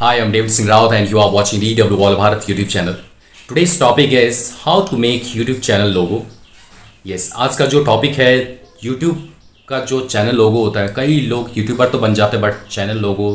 Hi, I'm Dev Singh Rao and you are watching DW Walla Bharat YouTube channel. Today's topic is how to make YouTube channel logo. Yes, आज का जो topic है YouTube का जो channel logo होता है, कई लोग YouTuber तो बन जाते हैं but channel logo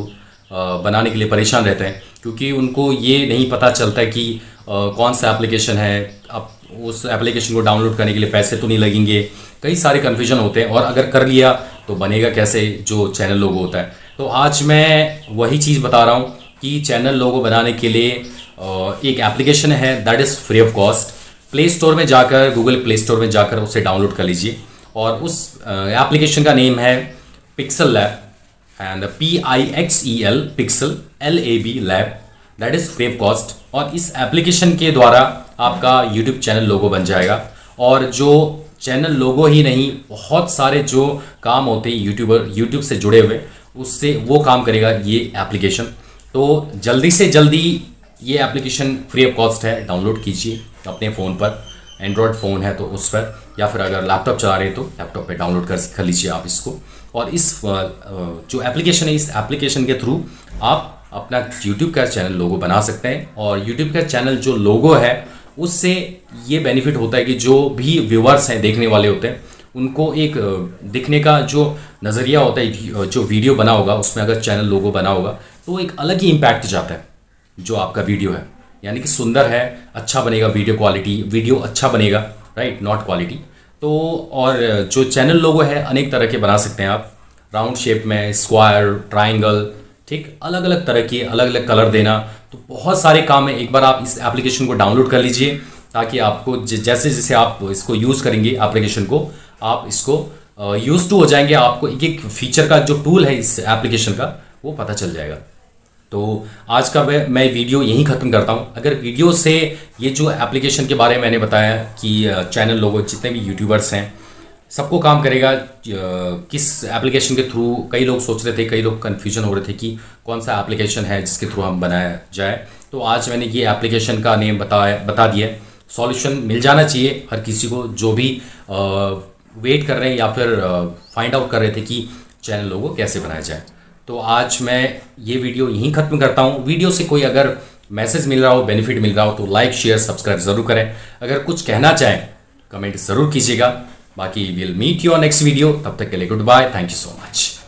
बनाने के लिए परेशान रहते हैं क्योंकि उनको ये नहीं पता चलता है कि कौन सा application है, अब उस application को download करने के लिए पैसे तो नहीं लगेंगे, कई सारे confusion होते हैं और अगर कर लिया तो बनेगा कैसे जो channel logo होता है। तो आज मैं वही चीज़ बता रहा हूँ कि चैनल लोगो बनाने के लिए एक एप्लीकेशन है that is free of cost. Play store में जाकर, गूगल प्ले स्टोर में जाकर उसे डाउनलोड कर लीजिए और उस एप्लीकेशन का नेम है pixel lab and PIXEL pixel LAB lab that is free of cost. और इस एप्लीकेशन के द्वारा आपका यूट्यूब चैनल लोगो बन जाएगा और जो चैनल लोगो ही नहीं, बहुत सारे जो काम होते हैं यूट्यूब से जुड़े हुए, उससे वो काम करेगा ये एप्लीकेशन। तो जल्दी से जल्दी ये एप्लीकेशन फ्री ऑफ कॉस्ट है, डाउनलोड कीजिए अपने फ़ोन पर, एंड्रॉयड फ़ोन है तो उस पर, या फिर अगर लैपटॉप चला रहे हैं तो लैपटॉप पे डाउनलोड कर लीजिए आप इसको। और इस जो एप्लीकेशन है, इस एप्लीकेशन के थ्रू आप अपना YouTube का चैनल लोगो बना सकते हैं। और YouTube का चैनल जो लोगो है उससे ये बेनिफिट होता है कि जो भी व्यूअर्स हैं, देखने वाले होते हैं, उनको एक दिखने का जो नज़रिया होता है, जो वीडियो बना होगा उसमें अगर चैनल लोगो बना होगा तो एक अलग ही इम्पैक्ट जाता है जो आपका वीडियो है, यानी कि सुंदर है, अच्छा बनेगा वीडियो क्वालिटी, वीडियो अच्छा बनेगा, राइट, नॉट क्वालिटी। तो और जो चैनल लोगो है अनेक तरह के बना सकते हैं आप, राउंड शेप में, स्क्वायर, ट्राइंगल, ठीक, अलग अलग तरह के, अलग अलग कलर देना, तो बहुत सारे काम है। एक बार आप इस एप्लीकेशन को डाउनलोड कर लीजिए ताकि आपको जैसे जैसे आप इसको यूज़ करेंगे एप्लीकेशन को, आप इसको यूज़ टू हो जाएंगे, आपको एक एक फीचर का जो टूल है इस एप्लीकेशन का वो पता चल जाएगा। तो आज का मैं वीडियो यहीं ख़त्म करता हूं। अगर वीडियो से ये जो एप्लीकेशन के बारे में मैंने बताया कि चैनल लोगो जितने भी यूट्यूबर्स हैं सबको काम करेगा किस एप्लीकेशन के थ्रू, कई लोग सोच रहे थे, कई लोग कन्फ्यूजन हो रहे थे कि कौन सा एप्लीकेशन है जिसके थ्रू हम बनाया जाए, तो आज मैंने ये एप्लीकेशन का नेम बता दिया। सॉल्यूशन मिल जाना चाहिए हर किसी को जो भी वेट कर रहे हैं या फिर फाइंड आउट कर रहे थे कि चैनल लोगो कैसे बनाया जाए। तो आज मैं ये वीडियो यहीं ख़त्म करता हूँ। वीडियो से कोई अगर मैसेज मिल रहा हो, बेनिफिट मिल रहा हो तो लाइक, शेयर, सब्सक्राइब ज़रूर करें। अगर कुछ कहना चाहें कमेंट ज़रूर कीजिएगा। बाकी will meet you on next video. तब तक के लिए good bye, thank you so much.